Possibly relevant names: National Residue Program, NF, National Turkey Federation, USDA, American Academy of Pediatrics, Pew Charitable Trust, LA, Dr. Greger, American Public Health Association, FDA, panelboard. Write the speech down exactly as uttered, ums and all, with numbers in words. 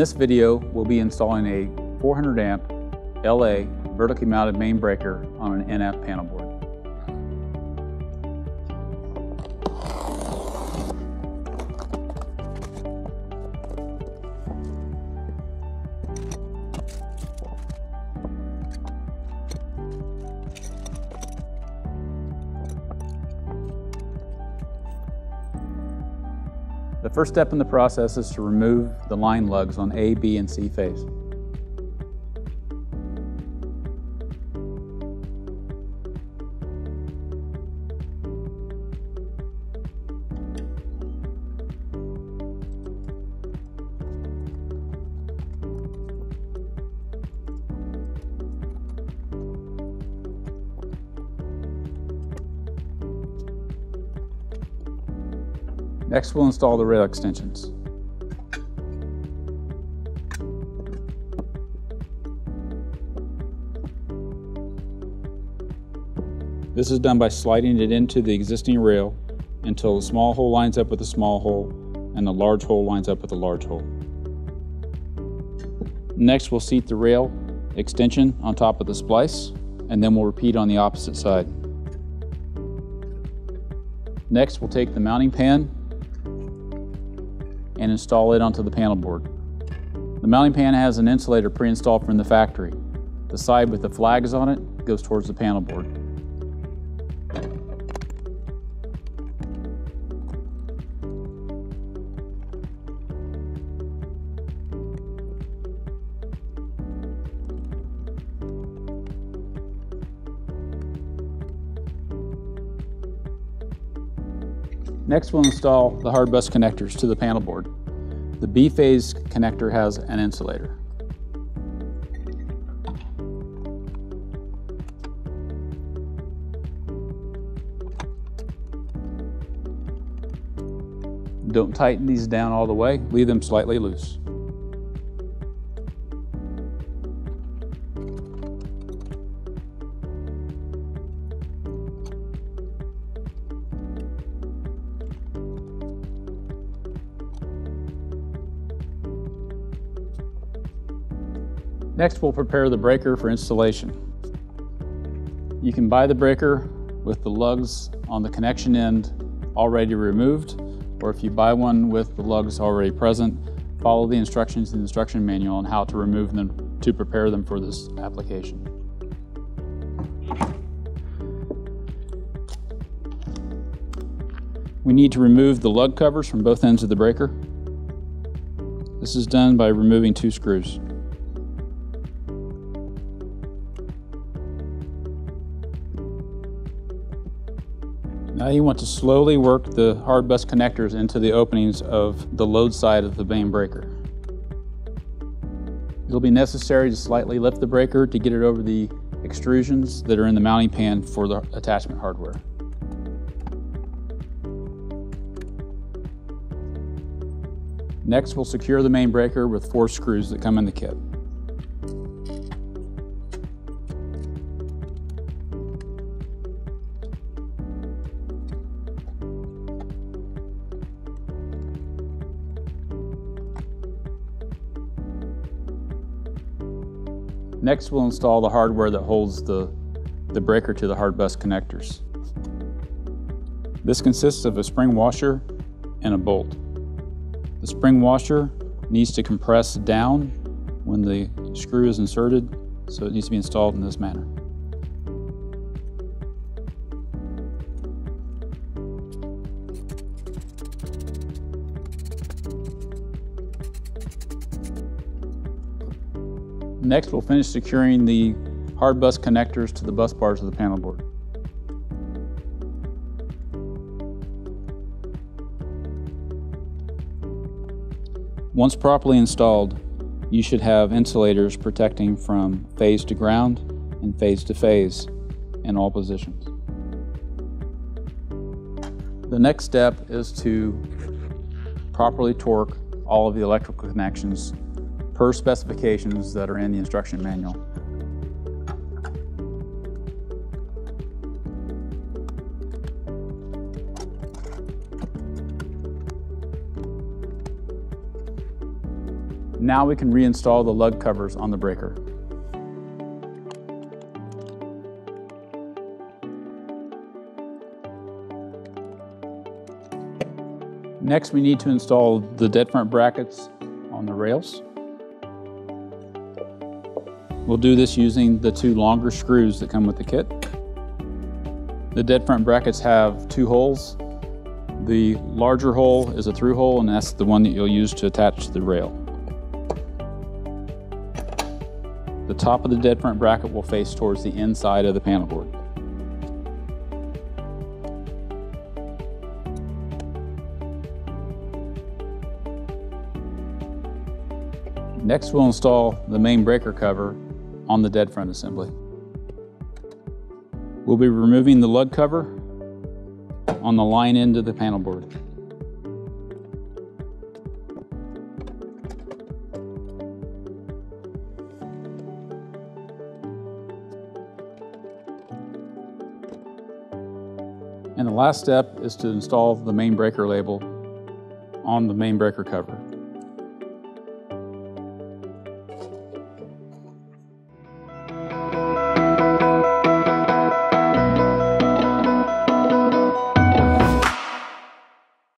this video, we'll be installing a four hundred amp L A vertically mounted main breaker on an N F panel board. The first step in the process is to remove the line lugs on A, B, and C phase. Next, we'll install the rail extensions. This is done by sliding it into the existing rail until the small hole lines up with the small hole and the large hole lines up with the large hole. Next, we'll seat the rail extension on top of the splice, and then we'll repeat on the opposite side. Next, we'll take the mounting pan and install it onto the panel board. The mounting pan has an insulator pre-installed from the factory. The side with the flags on it goes towards the panel board. Next, we'll install the hard bus connectors to the panel board. The B phase connector has an insulator. Don't tighten these down all the way, leave them slightly loose. Next, we'll prepare the breaker for installation. You can buy the breaker with the lugs on the connection end already removed, or if you buy one with the lugs already present, follow the instructions in the instruction manual on how to remove them to prepare them for this application. We need to remove the lug covers from both ends of the breaker. This is done by removing two screws. Now you want to slowly work the hard bus connectors into the openings of the load side of the main breaker. It'll be necessary to slightly lift the breaker to get it over the extrusions that are in the mounting pan for the attachment hardware. Next, we'll secure the main breaker with four screws that come in the kit. Next, we'll install the hardware that holds the, the breaker to the hard bus connectors. This consists of a spring washer and a bolt. The spring washer needs to compress down when the screw is inserted, so it needs to be installed in this manner. Next, we'll finish securing the hard bus connectors to the bus bars of the panel board. Once properly installed, you should have insulators protecting from phase to ground and phase to phase in all positions. The next step is to properly torque all of the electrical connections per specifications that are in the instruction manual. Now we can reinstall the lug covers on the breaker. Next, we need to install the dead front brackets on the rails. We'll do this using the two longer screws that come with the kit. The dead front brackets have two holes. The larger hole is a through hole, and that's the one that you'll use to attach the rail. The top of the dead front bracket will face towards the inside of the panel board. Next, we'll install the main breaker cover on the dead front assembly. We'll be removing the lug cover on the line end of the panel board. And the last step is to install the main breaker label on the main breaker cover.